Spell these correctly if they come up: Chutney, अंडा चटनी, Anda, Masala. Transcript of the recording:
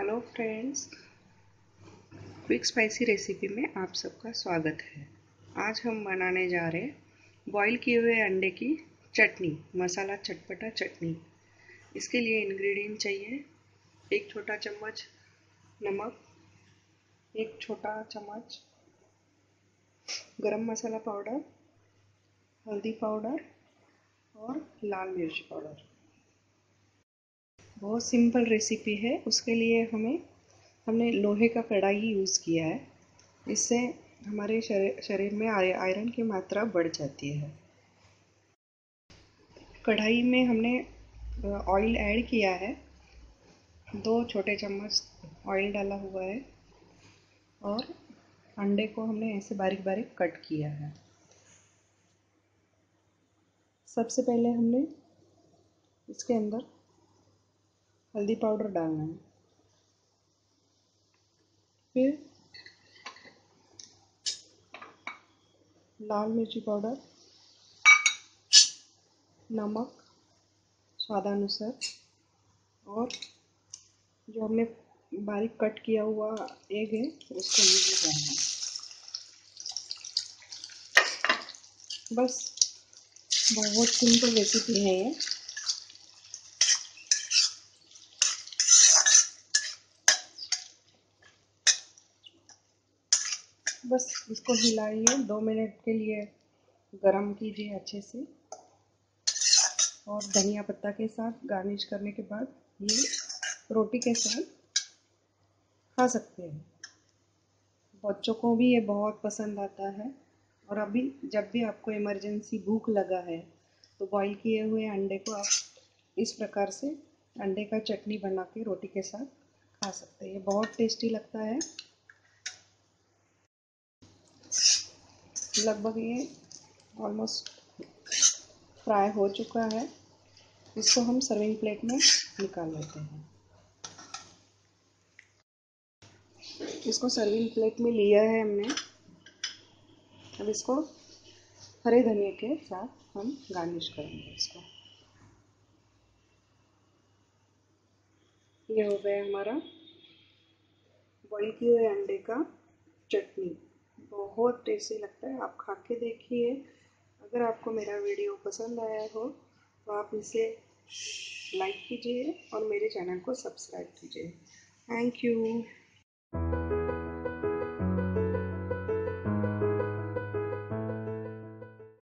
Hello friends, quick spicy recipe में आप सबका स्वागत है। आज हम बनाने जा रहे हैं बॉईल किए हुए अंडे की चटनी, मसाला चटपटा चटनी। इसके लिए इंग्रेडिएंट चाहिए एक छोटा चम्मच नमक, एक छोटा चम्मच गरम मसाला पाउडर, हल्दी पाउडर और लाल मिर्च पाउडर। बहुत सिंपल रेसिपी है। उसके लिए हमने लोहे का कढ़ाई यूज़ किया है। इससे हमारे शरीर में आयरन की मात्रा बढ़ जाती है। कढ़ाई में हमने ऑयल ऐड किया है, 2 छोटे चम्मच ऑयल डाला हुआ है और अंडे को हमने ऐसे बारीक बारीक कट किया है। सबसे पहले हमने इसके अंदर हल्दी पाउडर डालना है, फिर लाल मिर्ची पाउडर, नमक स्वादानुसार और जो हमने बारीक कट किया हुआ एग है उसको भी डालना है। बस बहुत सिंपल रेसिपी है ये। बस इसको हिलाइए, 2 मिनट के लिए गरम कीजिए अच्छे से और धनिया पत्ता के साथ गार्निश करने के बाद ये रोटी के साथ खा सकते हैं। बच्चों को भी ये बहुत पसंद आता है। और अभी जब भी आपको इमरजेंसी भूख लगा है तो बॉईल किए हुए अंडे को आप इस प्रकार से अंडे का चटनी बना के रोटी के साथ खा सकते हैं। ये बहुत टेस्टी लगता है। लगभग ये ऑलमोस्ट फ्राई हो चुका है। इसको हम सर्विंग प्लेट में निकाल लेते हैं। इसको सर्विंग प्लेट में लिया है हमने। अब इसको हरे धनिया के साथ हम गार्निश करेंगे। इसको ये हो गया हमारा बॉईल किए हुए अंडे का चटनी। बहुत टेस्टी लगता है, आप खा के देखिए। अगर आपको मेरा वीडियो पसंद आया हो तो आप इसे लाइक कीजिए और मेरे चैनल को सब्सक्राइब कीजिए। Thank you.